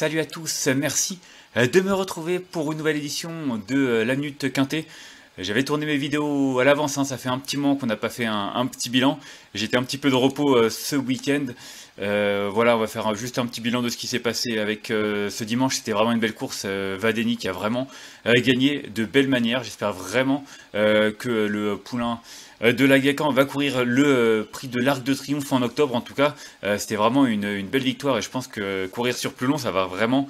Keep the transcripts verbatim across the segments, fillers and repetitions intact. Salut à tous, merci de me retrouver pour une nouvelle édition de La Minute Quintée. J'avais tourné mes vidéos à l'avance, hein, ça fait un petit moment qu'on n'a pas fait un, un petit bilan. J'étais un petit peu de repos euh, ce week-end. Euh, voilà, on va faire un, juste un petit bilan de ce qui s'est passé avec euh, ce dimanche. C'était vraiment une belle course. Euh, Vadeni qui a vraiment euh, gagné de belle manière. J'espère vraiment euh, que le poulain de la Gacan va courir le euh, prix de l'Arc de Triomphe en octobre. En tout cas, euh, c'était vraiment une, une belle victoire et je pense que courir sur plus long, ça va vraiment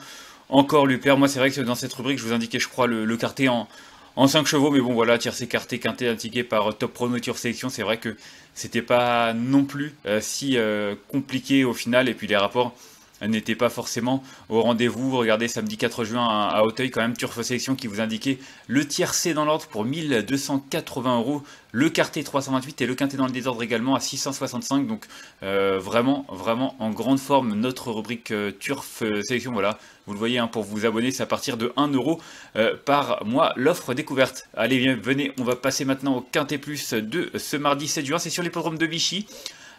encore lui plaire. Moi, c'est vrai que dans cette rubrique, je vous indiquais, je crois, le, le quarté en... en cinq chevaux, mais bon voilà, tiercé, quarté, quinté, indiqué par Top Pronostic Sélection, c'est vrai que c'était pas non plus euh, si euh, compliqué au final, et puis les rapports euh, n'étaient pas forcément au rendez-vous. Regardez samedi quatre juin à, à Auteuil, quand même, Turf Sélection qui vous indiquait le tiercé dans l'ordre pour mille deux cent quatre-vingts euros, le quarté trois cent vingt-huit et le quinté dans le désordre également à six cent soixante-cinq, donc euh, vraiment, vraiment en grande forme notre rubrique euh, Turf Sélection, voilà. Vous le voyez, hein, pour vous abonner, c'est à partir de un euro euh, par mois, l'offre découverte. Allez, venez, on va passer maintenant au Quinté Plus de ce mardi sept juin. C'est sur l'hippodrome de Vichy.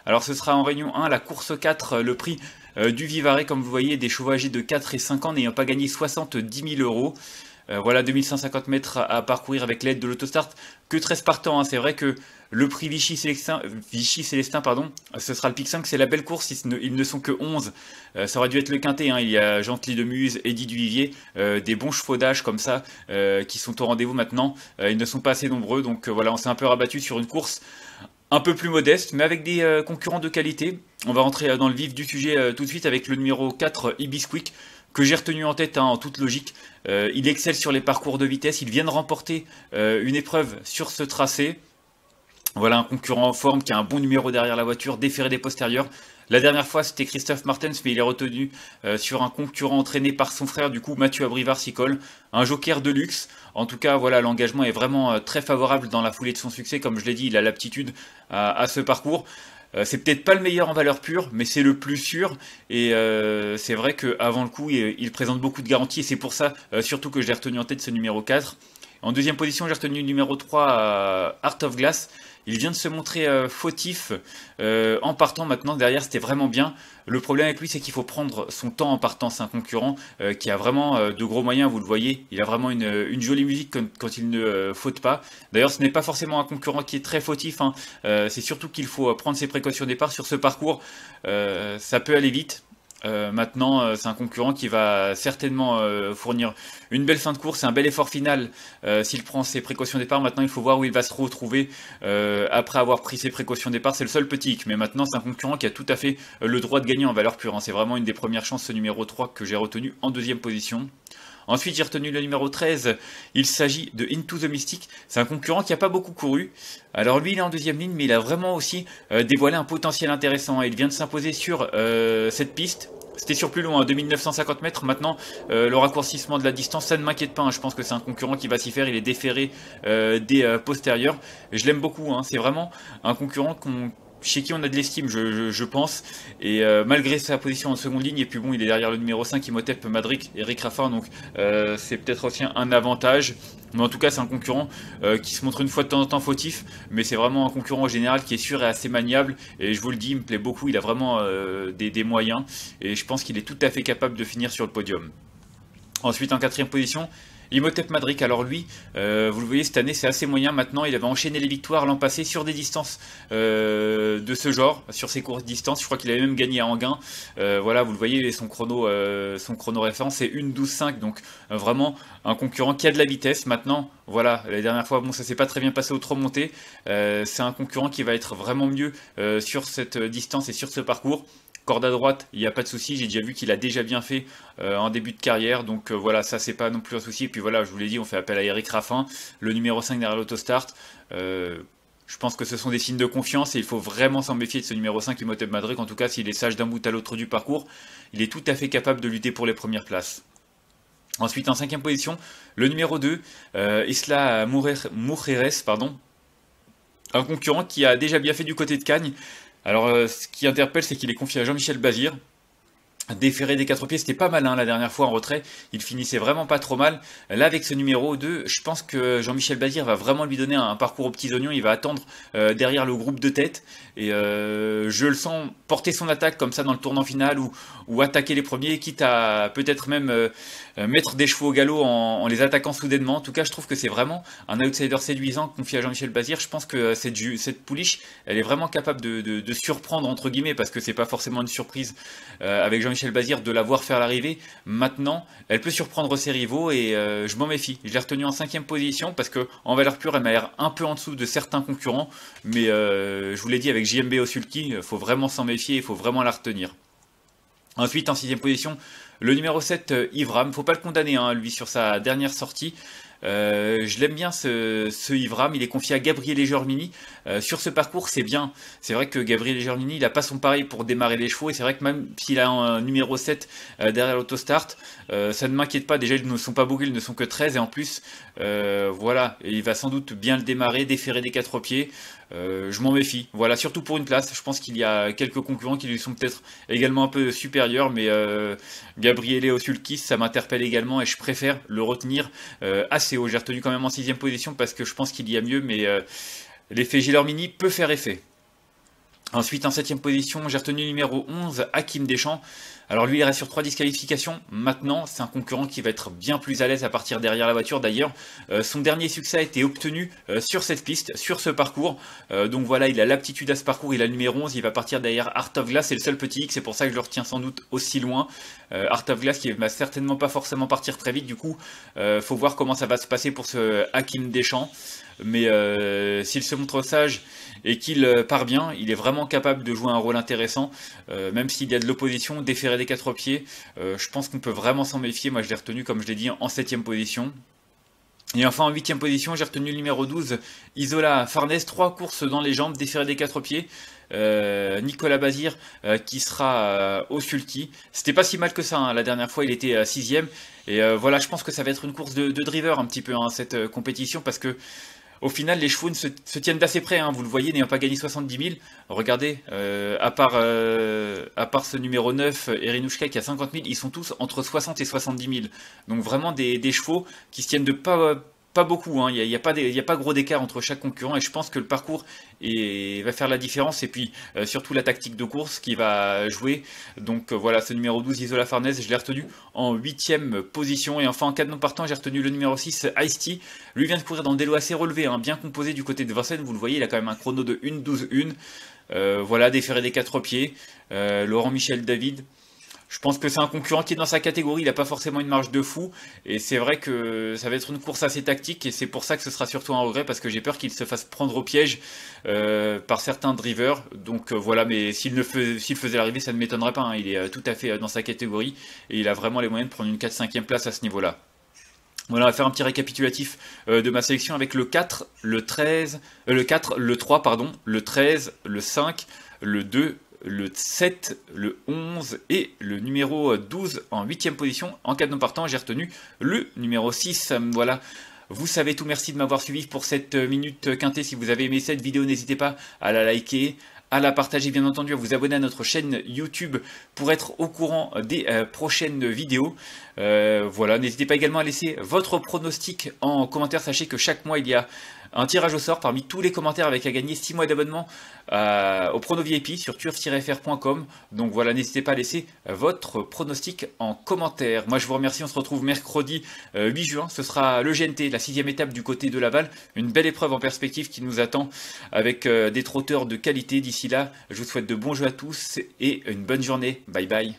Alors, ce sera en Réunion un, la course quatre, le prix euh, du Vivarais, comme vous voyez, des chevaux âgés de quatre et cinq ans n'ayant pas gagné soixante-dix mille euros. Euh, voilà, deux mille cinq cent cinquante mètres à, à parcourir avec l'aide de l'autostart. Que treize partants, hein. C'est vrai que le prix Vichy-Célestin, Vichy-Célestin, pardon, ce sera le pic cinq, c'est la belle course, ils ne, ils ne sont que onze. Euh, ça aurait dû être le quintet, hein. Il y a Gentilly de Muse, Eddy Duvivier, euh, des bons chevaux d'âge comme ça euh, qui sont au rendez-vous maintenant. Euh, ils ne sont pas assez nombreux, donc euh, voilà, on s'est un peu rabattu sur une course un peu plus modeste, mais avec des euh, concurrents de qualité. On va rentrer euh, dans le vif du sujet euh, tout de suite avec le numéro quatre, Ibis Quick, que j'ai retenu en tête, hein, en toute logique. Euh, il excelle sur les parcours de vitesse, il vient de remporter euh, une épreuve sur ce tracé. Voilà un concurrent en forme qui a un bon numéro derrière la voiture, déféré des postérieurs. La dernière fois, c'était Christophe Martens, mais il est retenu euh, sur un concurrent entraîné par son frère, du coup Mathieu Abrivard-Sicole, un joker de luxe. En tout cas, voilà, l'engagement est vraiment euh, très favorable dans la foulée de son succès. Comme je l'ai dit, il a l'aptitude à, à ce parcours. Euh, c'est peut-être pas le meilleur en valeur pure, mais c'est le plus sûr. Et euh, c'est vrai qu'avant le coup, il, il présente beaucoup de garanties. Et c'est pour ça, euh, surtout, que je l'ai retenu en tête, ce numéro quatre. En deuxième position, j'ai retenu le numéro trois, euh, Art of Glass. Il vient de se montrer euh, fautif euh, en partant maintenant. Derrière, c'était vraiment bien. Le problème avec lui, c'est qu'il faut prendre son temps en partant. C'est un concurrent euh, qui a vraiment euh, de gros moyens, vous le voyez. Il a vraiment une, une jolie musique quand, quand il ne euh, faute pas. D'ailleurs, ce n'est pas forcément un concurrent qui est très fautif, hein. Euh, c'est surtout qu'il faut prendre ses précautions au départ. Sur ce parcours, euh, ça peut aller vite. Euh, maintenant, euh, c'est un concurrent qui va certainement euh, fournir une belle fin de course et un bel effort final euh, s'il prend ses précautions départ. Maintenant, il faut voir où il va se retrouver euh, après avoir pris ses précautions départ. C'est le seul petit hic, mais maintenant, c'est un concurrent qui a tout à fait euh, le droit de gagner en valeur pure, hein. C'est vraiment une des premières chances, ce numéro trois, que j'ai retenu en deuxième position. Ensuite, j'ai retenu le numéro treize, il s'agit de Into the Mystic. C'est un concurrent qui n'a pas beaucoup couru. Alors lui, il est en deuxième ligne, mais il a vraiment aussi euh, dévoilé un potentiel intéressant. Il vient de s'imposer sur euh, cette piste. C'était sur plus long, hein, deux mille neuf cent cinquante mètres. Maintenant, euh, le raccourcissement de la distance, ça ne m'inquiète pas, hein. Je pense que c'est un concurrent qui va s'y faire. Il est déféré euh, des euh, postérieurs. Je l'aime beaucoup, hein. C'est vraiment un concurrent qu'on... chez qui on a de l'estime, je, je, je pense, et euh, malgré sa position en seconde ligne, et puis bon, il est derrière le numéro cinq, Imhotep Madrid, Eric Raffin, donc euh, c'est peut-être aussi un avantage, mais en tout cas c'est un concurrent euh, qui se montre une fois de temps en temps fautif, mais c'est vraiment un concurrent en général qui est sûr et assez maniable, et je vous le dis, il me plaît beaucoup, il a vraiment euh, des, des moyens, et je pense qu'il est tout à fait capable de finir sur le podium. Ensuite, en quatrième position, Imhotep Madrid. Alors lui, euh, vous le voyez, cette année c'est assez moyen maintenant. Il avait enchaîné les victoires l'an passé sur des distances euh, de ce genre, sur ses courtes distances. Je crois qu'il avait même gagné à Enguin. Euh, voilà, vous le voyez, son chrono, euh, son chrono référence c'est une douze cinq. Donc euh, vraiment un concurrent qui a de la vitesse. Maintenant, voilà, la dernière fois, bon, ça s'est pas très bien passé aux trois montées. Euh, c'est un concurrent qui va être vraiment mieux euh, sur cette distance et sur ce parcours. Corde à droite, il n'y a pas de souci, j'ai déjà vu qu'il a déjà bien fait euh, en début de carrière, donc euh, voilà, ça c'est pas non plus un souci. Et puis voilà, je vous l'ai dit, on fait appel à Eric Raffin, le numéro cinq derrière l'autostart. Euh, je pense que ce sont des signes de confiance et il faut vraiment s'en méfier de ce numéro cinq, Imhotep Madrid. En tout cas, s'il est sage d'un bout à l'autre du parcours, il est tout à fait capable de lutter pour les premières places. Ensuite, en cinquième position, le numéro deux, euh, Isla Moureres, pardon, un concurrent qui a déjà bien fait du côté de Cagnes. Alors, euh, ce qui interpelle, c'est qu'il est confié à Jean-Michel Bazire. Déféré des quatre pieds, c'était pas mal hein, la dernière fois en retrait, il finissait vraiment pas trop mal. Là avec ce numéro deux, je pense que Jean-Michel Bazire va vraiment lui donner un parcours aux petits oignons, il va attendre euh, derrière le groupe de tête. Et euh, je le sens porter son attaque comme ça dans le tournant final ou, ou attaquer les premiers, quitte à peut-être même euh, mettre des chevaux au galop en, en les attaquant soudainement. En tout cas je trouve que c'est vraiment un outsider séduisant confié à Jean-Michel Bazire. Je pense que cette, cette pouliche, elle est vraiment capable de, de, de surprendre entre guillemets, parce que c'est pas forcément une surprise euh, avec Jean-Michel Bazire de la voir faire l'arrivée. Maintenant, elle peut surprendre ses rivaux et euh, je m'en méfie. Je l'ai retenue en cinquième position parce que en valeur pure, elle m'a l'air un peu en dessous de certains concurrents. Mais euh, je vous l'ai dit, avec J M B au sulky, il faut vraiment s'en méfier, il faut vraiment la retenir. Ensuite, en sixième position, le numéro sept, Ivram. Faut pas le condamner, hein, lui, sur sa dernière sortie. Euh, je l'aime bien ce, ce Ivram, il est confié à Gabriele Gelormini. Euh, sur ce parcours c'est bien, c'est vrai que Gabriele Gelormini il a pas son pareil pour démarrer les chevaux et c'est vrai que même s'il a un numéro sept euh, derrière l'autostart, euh, ça ne m'inquiète pas, déjà ils ne sont pas beaucoup, ils ne sont que treize et en plus euh, voilà, et il va sans doute bien le démarrer, déférer des quatre pieds. Euh, je m'en méfie, voilà, surtout pour une place. Je pense qu'il y a quelques concurrents qui lui sont peut-être également un peu supérieurs, mais euh, Gabriele Osulkis, ça m'interpelle également et je préfère le retenir euh, assez haut. J'ai retenu quand même en sixième position parce que je pense qu'il y a mieux, mais euh, l'effet Gelormini peut faire effet. Ensuite, en septième position, j'ai retenu numéro onze, Hakim Deschamps. Alors lui, il reste sur trois disqualifications. Maintenant, c'est un concurrent qui va être bien plus à l'aise à partir derrière la voiture. D'ailleurs, euh, son dernier succès a été obtenu euh, sur cette piste, sur ce parcours. Euh, donc voilà, il a l'aptitude à ce parcours. Il a le numéro onze, il va partir derrière Art of Glass. C'est le seul petit hic, c'est pour ça que je le retiens sans doute aussi loin. Euh, Art of Glass qui ne va certainement pas forcément partir très vite. Du coup, euh, faut voir comment ça va se passer pour ce Hakim Deschamps. Mais euh, s'il se montre sage et qu'il part bien, il est vraiment capable de jouer un rôle intéressant. Euh, même s'il y a de l'opposition, déférer des quatre pieds, euh, je pense qu'on peut vraiment s'en méfier. Moi, je l'ai retenu, comme je l'ai dit, en septième position. Et enfin, en huitième position, j'ai retenu le numéro douze, Isola Farnese. Trois courses dans les jambes, déféré des quatre pieds. Euh, Nicolas Bazir euh, qui sera euh, au sulky. C'était pas si mal que ça, hein. La dernière fois, il était euh, sixième. Et euh, voilà, je pense que ça va être une course de, de driver un petit peu, hein, cette euh, compétition, parce que au final, les chevaux se, se tiennent d'assez près, hein, vous le voyez, n'ayant pas gagné soixante-dix mille. Regardez, euh, à, part, euh, à part ce numéro neuf, Erinouchka qui a cinquante mille, ils sont tous entre soixante et soixante-dix mille. Donc vraiment des, des chevaux qui se tiennent de pas, pas beaucoup, hein. Il n'y a, a, a pas gros d'écart entre chaque concurrent et je pense que le parcours est, va faire la différence. Et puis euh, surtout la tactique de course qui va jouer. Donc euh, voilà, ce numéro douze, Isola Farnese, je l'ai retenu en huitième position. Et enfin, en cas de non partant, j'ai retenu le numéro six, Ice-T. Lui vient de courir dans des lots assez relevés, hein, bien composé du côté de Vincennes. Vous le voyez, il a quand même un chrono de une douze une. Euh, voilà, déféré des quatre pieds. Euh, Laurent Michel David. Je pense que c'est un concurrent qui est dans sa catégorie, il n'a pas forcément une marge de fou. Et c'est vrai que ça va être une course assez tactique et c'est pour ça que ce sera surtout un regret parce que j'ai peur qu'il se fasse prendre au piège euh, par certains drivers. Donc euh, voilà, mais s'il ne fais, s'il faisait l'arrivée, ça ne m'étonnerait pas, hein. Il est euh, tout à fait euh, dans sa catégorie et il a vraiment les moyens de prendre une quatrième cinquième place à ce niveau-là. Voilà, on va faire un petit récapitulatif euh, de ma sélection avec le quatre, le treize, euh, le quatre, le trois, pardon, le treize, le cinq, le deux, le sept, le onze et le numéro douze en huitième position. En cas de non partant, j'ai retenu le numéro six. Voilà, vous savez tout. Merci de m'avoir suivi pour cette minute quintée. Si vous avez aimé cette vidéo, n'hésitez pas à la liker, à la partager, bien entendu, à vous abonner à notre chaîne YouTube pour être au courant des euh, prochaines vidéos. Euh, voilà, n'hésitez pas également à laisser votre pronostic en commentaire. Sachez que chaque mois, il y a un tirage au sort parmi tous les commentaires avec à gagner six mois d'abonnement euh, au Prono V I P sur turf tiret f r point com. Donc voilà, n'hésitez pas à laisser votre pronostic en commentaire. Moi, je vous remercie. On se retrouve mercredi euh, huit juin. Ce sera le G N T, la sixième étape du côté de Laval. Une belle épreuve en perspective qui nous attend avec euh, des trotteurs de qualité. D'ici là, je vous souhaite de bons jeux à tous et une bonne journée. Bye bye.